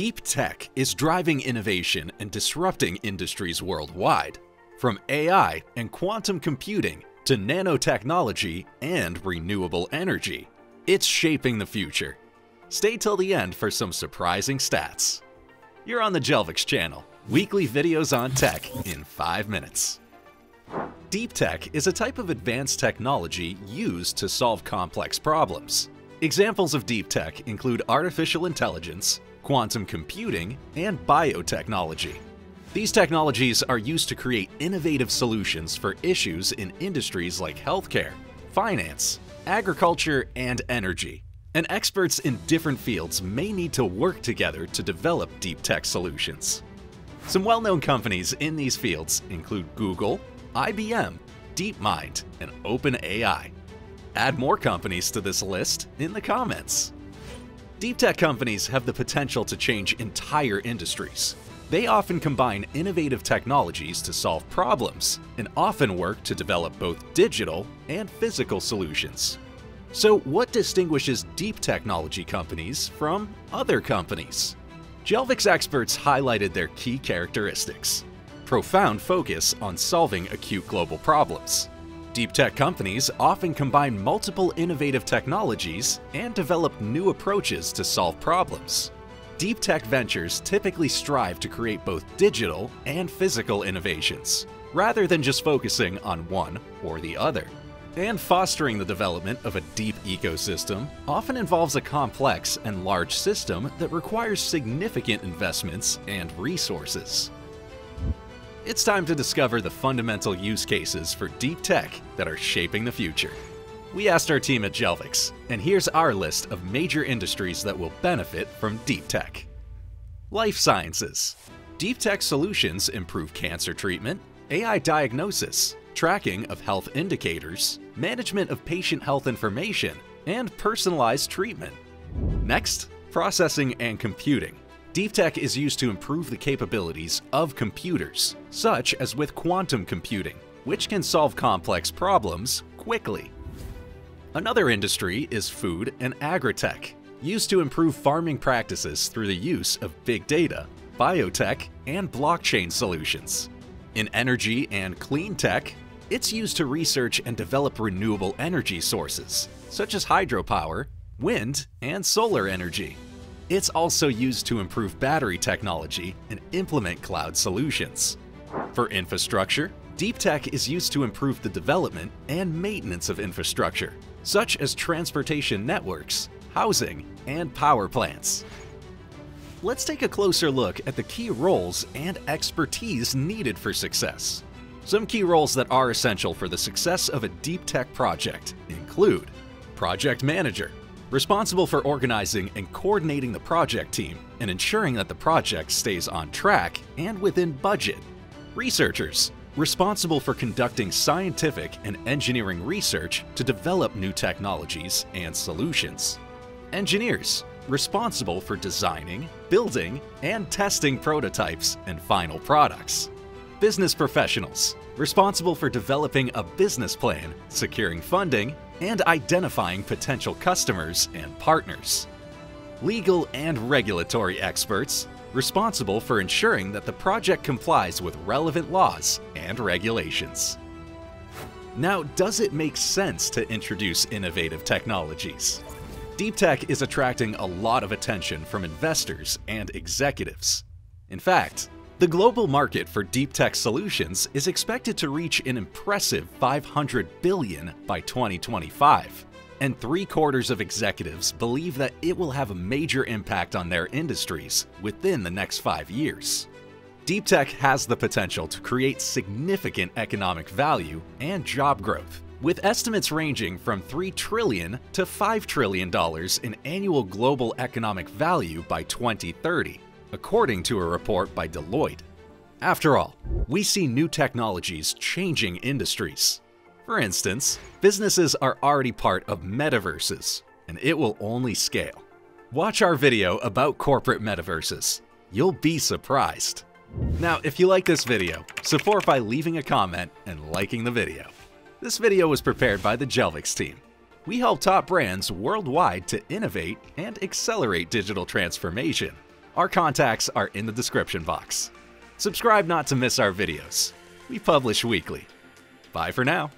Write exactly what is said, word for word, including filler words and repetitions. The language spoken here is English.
Deep tech is driving innovation and disrupting industries worldwide, from A I and quantum computing to nanotechnology and renewable energy. It's shaping the future. Stay till the end for some surprising stats. You're on the Jelvix channel, weekly videos on tech in five minutes. Deep tech is a type of advanced technology used to solve complex problems. Examples of deep tech include artificial intelligence, quantum computing, and biotechnology. These technologies are used to create innovative solutions for issues in industries like healthcare, finance, agriculture, and energy. And experts in different fields may need to work together to develop deep tech solutions. Some well-known companies in these fields include Google, I B M, DeepMind, and OpenAI. Add more companies to this list in the comments. Deep tech companies have the potential to change entire industries. They often combine innovative technologies to solve problems and often work to develop both digital and physical solutions. So what distinguishes deep technology companies from other companies? Jelvix experts highlighted their key characteristics: profound focus on solving acute global problems. Deep tech companies often combine multiple innovative technologies and develop new approaches to solve problems. Deep tech ventures typically strive to create both digital and physical innovations, rather than just focusing on one or the other. And fostering the development of a deep ecosystem often involves a complex and large system that requires significant investments and resources. It's time to discover the fundamental use cases for deep tech that are shaping the future. We asked our team at Jelvix, and here's our list of major industries that will benefit from deep tech. Life sciences. Deep tech solutions improve cancer treatment, A I diagnosis, tracking of health indicators, management of patient health information, and personalized treatment. Next, processing and computing. Deep tech is used to improve the capabilities of computers, such as with quantum computing, which can solve complex problems quickly. Another industry is food and agritech, used to improve farming practices through the use of big data, biotech, and blockchain solutions. In energy and clean tech, it's used to research and develop renewable energy sources, such as hydropower, wind, and solar energy. It's also used to improve battery technology and implement cloud solutions. For infrastructure, deep tech is used to improve the development and maintenance of infrastructure, such as transportation networks, housing, and power plants. Let's take a closer look at the key roles and expertise needed for success. Some key roles that are essential for the success of a deep tech project include project manager, responsible for organizing and coordinating the project team and ensuring that the project stays on track and within budget. Researchers, responsible for conducting scientific and engineering research to develop new technologies and solutions. Engineers, responsible for designing, building, and testing prototypes and final products. Business professionals, responsible for developing a business plan, securing funding, and identifying potential customers and partners. Legal and regulatory experts, responsible for ensuring that the project complies with relevant laws and regulations. Now, does it make sense to introduce innovative technologies? Deep tech is attracting a lot of attention from investors and executives. In fact, the global market for deep tech solutions is expected to reach an impressive five hundred billion dollars by twenty twenty-five, and three quarters of executives believe that it will have a major impact on their industries within the next five years. Deep tech has the potential to create significant economic value and job growth, with estimates ranging from three trillion dollars to five trillion dollars in annual global economic value by twenty thirty, according to a report by Deloitte. After all, we see new technologies changing industries. For instance, businesses are already part of metaverses, and it will only scale. Watch our video about corporate metaverses. You'll be surprised. Now, if you like this video, support by leaving a comment and liking the video. This video was prepared by the Jelvix team. We help top brands worldwide to innovate and accelerate digital transformation, Our contacts are in the description box. Subscribe not to miss our videos. We publish weekly. Bye for now.